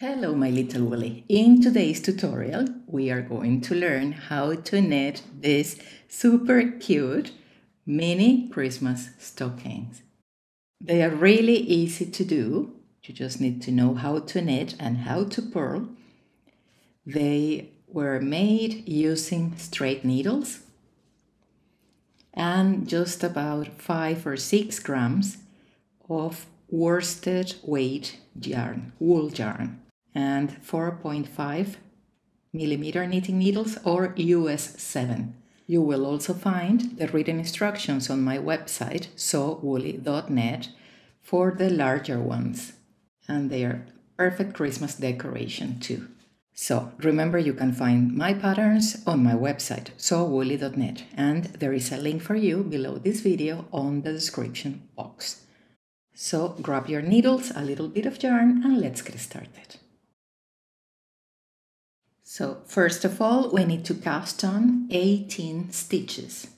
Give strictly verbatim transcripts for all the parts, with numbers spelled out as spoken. Hello, my little Willy. In today's tutorial, we are going to learn how to knit these super cute mini Christmas stockings. They are really easy to do. You just need to know how to knit and how to purl. They were made using straight needles and just about five or six grams of worsted weight yarn, wool yarn, and four point five millimeter knitting needles or U S seven. You will also find the written instructions on my website sew woolly dot net for the larger ones, and they are perfect Christmas decoration too. So remember, you can find my patterns on my website sew woolly dot net, and there is a link for you below this video on the description box. So grab your needles, a little bit of yarn, and let's get started. So first of all, we need to cast on eighteen stitches.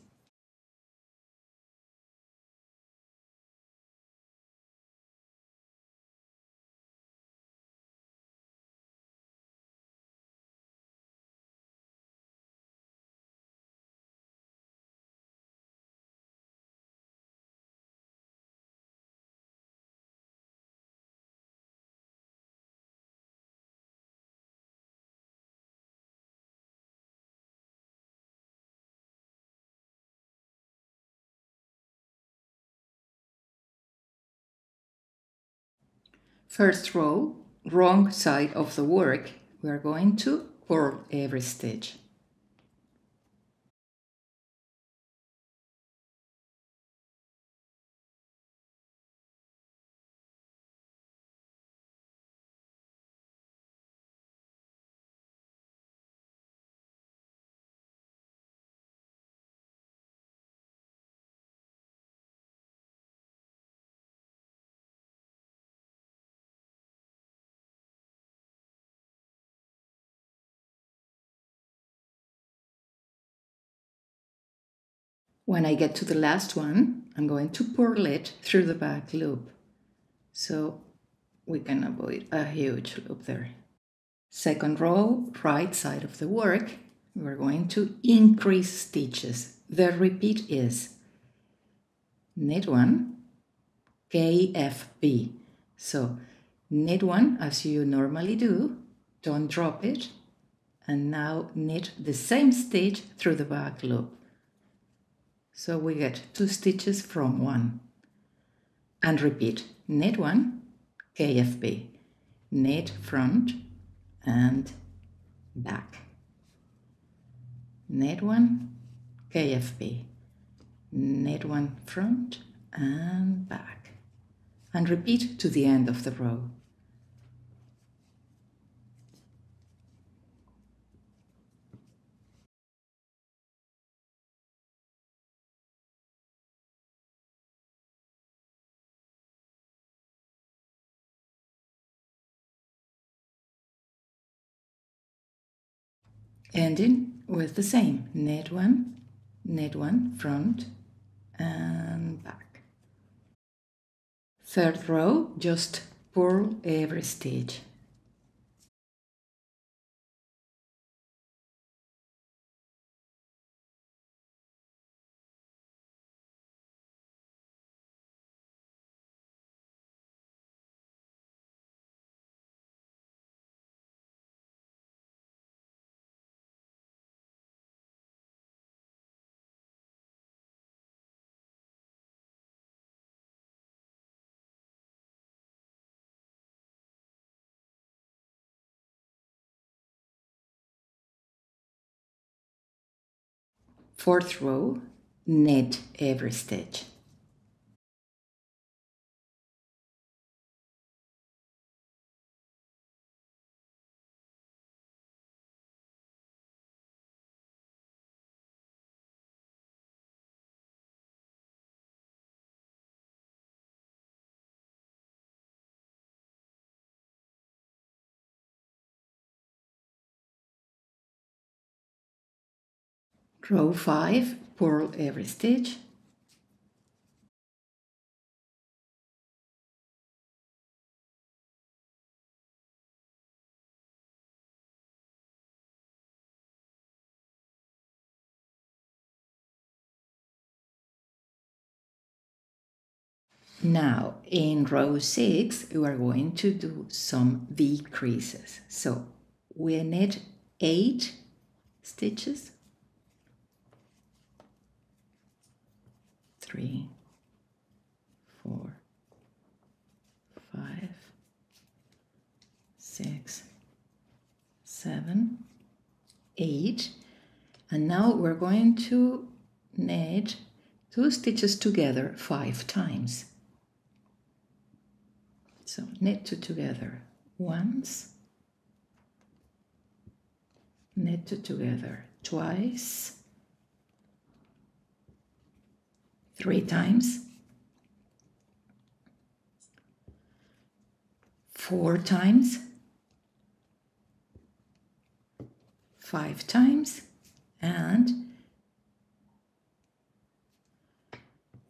First row, wrong side of the work, we are going to purl every stitch. When I get to the last one, I'm going to purl it through the back loop, so we can avoid a huge loop there. Second row, right side of the work, we're going to increase stitches. The repeat is knit one, K F B. So knit one as you normally do, don't drop it, and now knit the same stitch through the back loop. So we get two stitches from one, and repeat, knit one, K F B, knit front and back, knit one, K F B, knit one front and back, and repeat to the end of the row. Ending with the same, knit one, knit one, front and back. Third row, just purl every stitch. Fourth row, knit every stitch. Row five, purl every stitch. Now, in row six, we are going to do some decreases. So we need eight stitches. Three, four, five, six, seven, eight. And now we're going to knit two stitches together five times. So knit two together once, knit two together twice, three times, four times, five times, and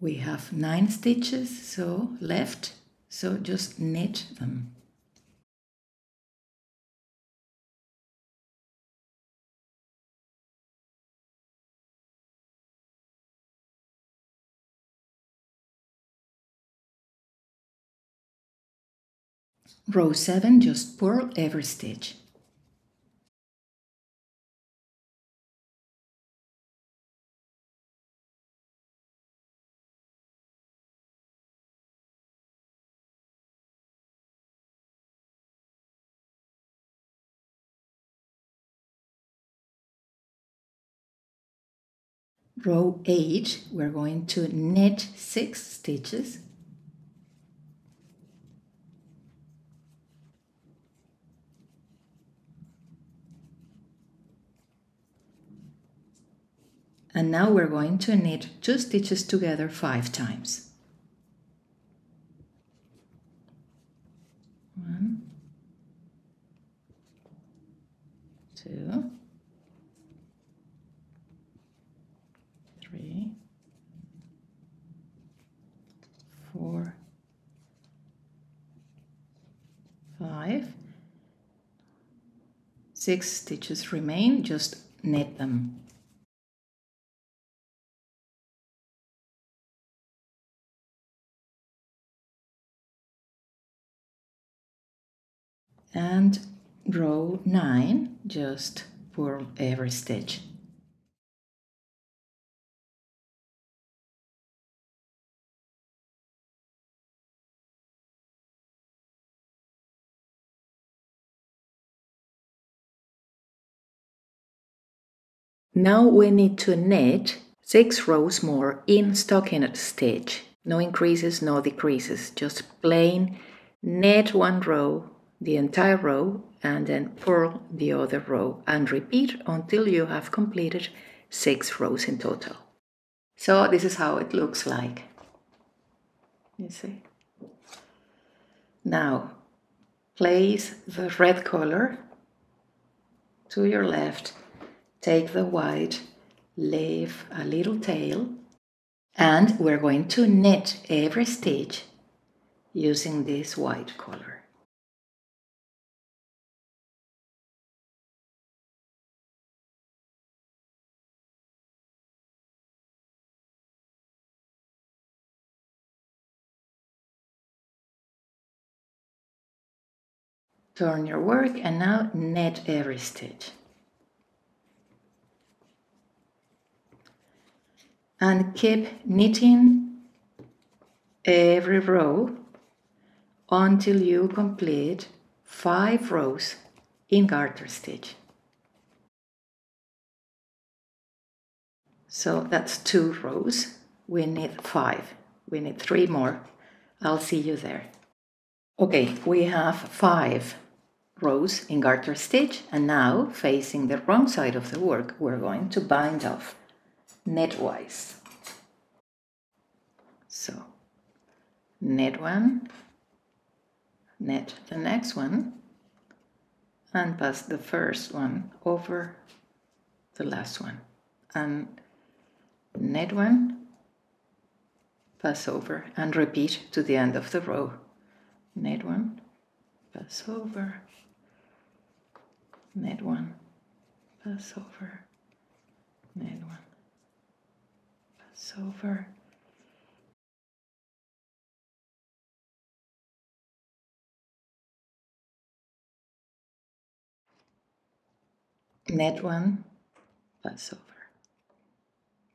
we have nine stitches so left. So just knit them. Row seven, just purl every stitch. Row eight, we're going to knit six stitches. And now we're going to knit two stitches together five times. One, two, three, four, five, six stitches remain, just knit them. And row nine, just purl every stitch. Now we need to knit six rows more in stockinette stitch. No increases, no decreases, just plain knit one row, the entire row, and then purl the other row, and repeat until you have completed six rows in total. So this is how it looks like. You see? Now place the red color to your left, take the white, leave a little tail, and we're going to knit every stitch using this white color. Turn your work and now knit every stitch. And keep knitting every row until you complete five rows in garter stitch. So that's two rows. We need five. We need three more. I'll see you there. Okay, we have five rows in garter stitch, and now facing the wrong side of the work, we're going to bind off knitwise. So knit one, knit the next one, and pass the first one over the last one, and knit one, pass over, and repeat to the end of the row. Knit one, pass over, knit one, pass over, knit one, pass over, knit one, pass over.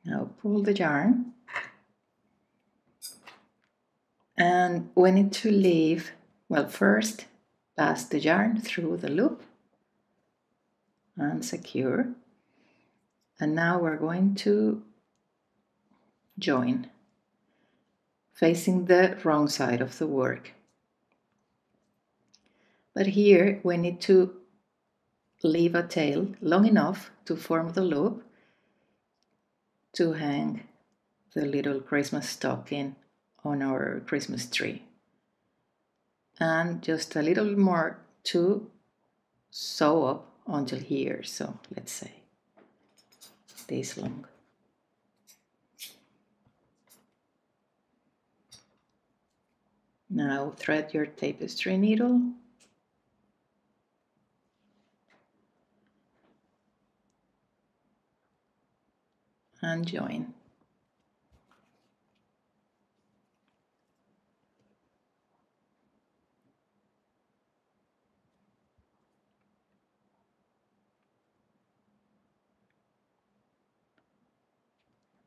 Now pull the yarn, and we need to leave, well, first pass the yarn through the loop and secure, and now we're going to join facing the wrong side of the work. But here we need to leave a tail long enough to form the loop to hang the little Christmas stocking on our Christmas tree, and just a little more to sew up until here, so let's say this long. Now thread your tapestry needle and join.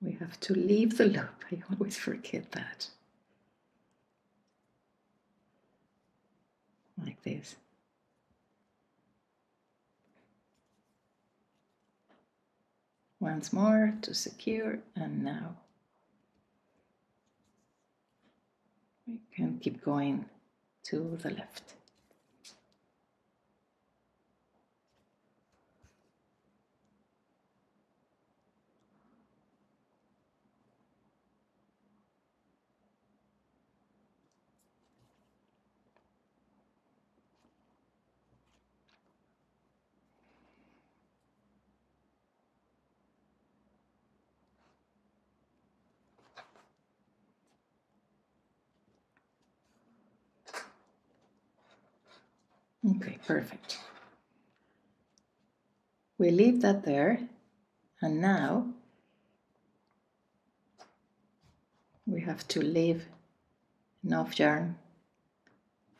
We have to leave the loop, I always forget that. Like this. Once more to secure, and now we can keep going to the left. Okay, perfect. We leave that there, and now we have to leave enough yarn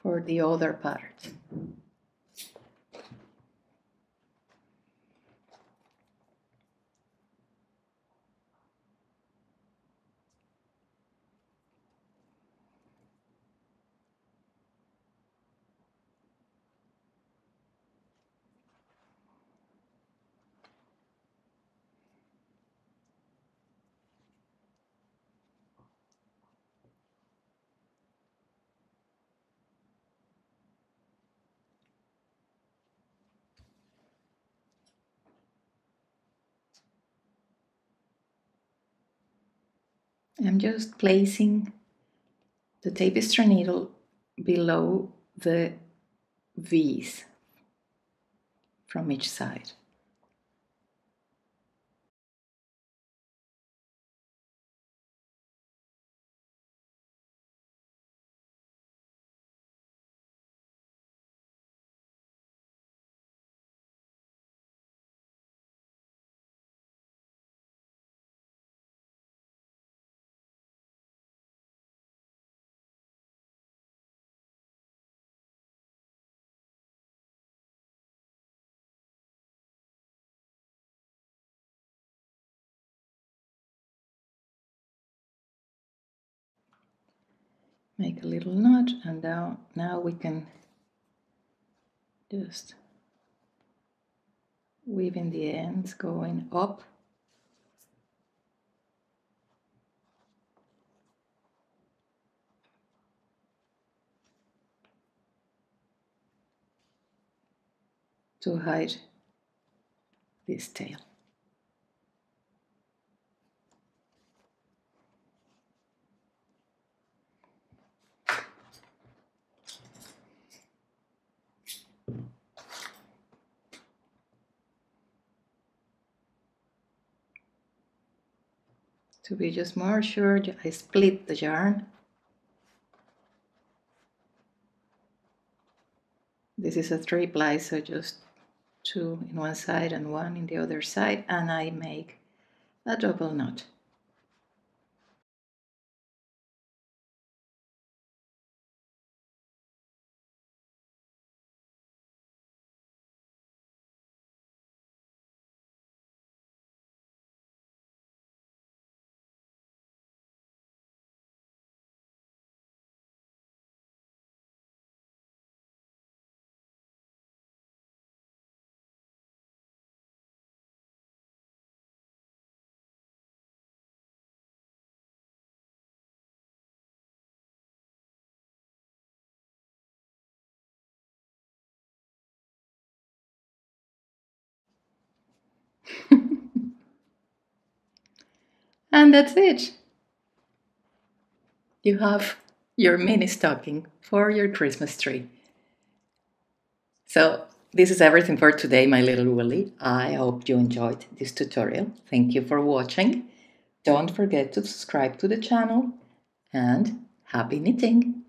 for the other part. I'm just placing the tapestry needle below the V's from each side. Make a little knot, and now, now we can just weave in the ends going up to hide this tail. To be just more sure, I split the yarn. This is a three ply, so just two in one side and one in the other side, and I make a double knot. And that's it. You have your mini stocking for your Christmas tree. So this is everything for today, my little Willy. I hope you enjoyed this tutorial. Thank you for watching. Don't forget to subscribe to the channel, and happy knitting!